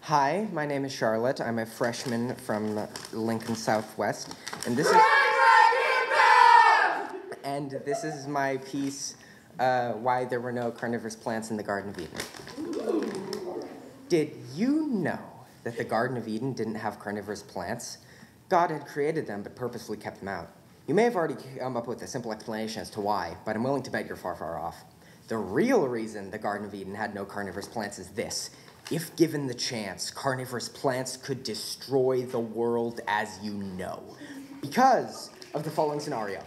Hi, my name is Charlotte. I'm a freshman from Lincoln Southwest, and this is my piece, Why There Were No Carnivorous Plants in the Garden of Eden. Did you know that the Garden of Eden didn't have carnivorous plants? God had created them, but purposely kept them out. You may have already come up with a simple explanation as to why, but I'm willing to bet you're far, far off. The real reason the Garden of Eden had no carnivorous plants is this. If given the chance, carnivorous plants could destroy the world as you know. Because of the following scenario.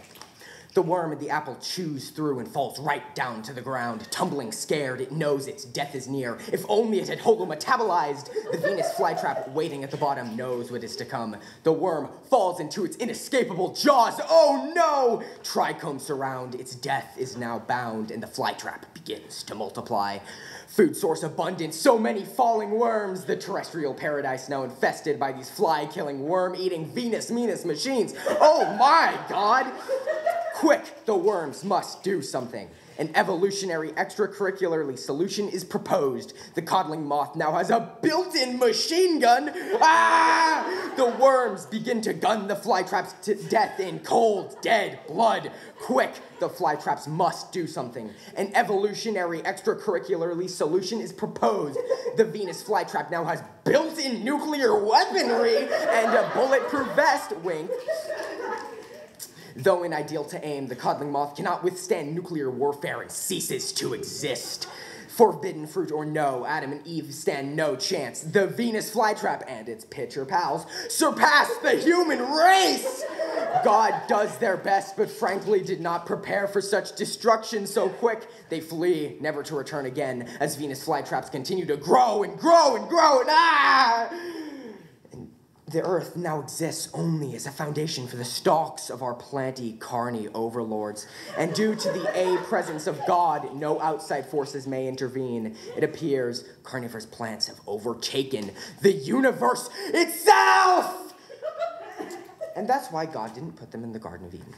The worm in the apple chews through and falls right down to the ground. Tumbling scared, it knows its death is near. If only it had holometabolized. The Venus flytrap waiting at the bottom knows what is to come. The worm falls into its inescapable jaws. Oh no! Trichomes surround, its death is now bound, and the flytrap begins to multiply. Food source abundant, so many falling worms. The terrestrial paradise now infested by these fly-killing, worm-eating, Venus-meanest machines. Oh my God! Quick, the worms must do something. An evolutionary extracurricularly solution is proposed. The codling moth now has a built-in machine gun. Ah! The worms begin to gun the flytraps to death in cold, dead blood. Quick, the flytraps must do something. An evolutionary extracurricularly solution is proposed. The Venus flytrap now has built-in nuclear weaponry and a bulletproof vest, wink. Though ideal to aim, the codling moth cannot withstand nuclear warfare and ceases to exist. Forbidden fruit or no, Adam and Eve stand no chance. The Venus flytrap and its pitcher pals surpass the human race! God does their best, but frankly did not prepare for such destruction so quick. They flee, never to return again, as Venus flytraps continue to grow and grow and grow and ah! The earth now exists only as a foundation for the stalks of our planty carny overlords. And due to the presence of God, no outside forces may intervene. It appears carnivorous plants have overtaken the universe itself! And that's why God didn't put them in the Garden of Eden.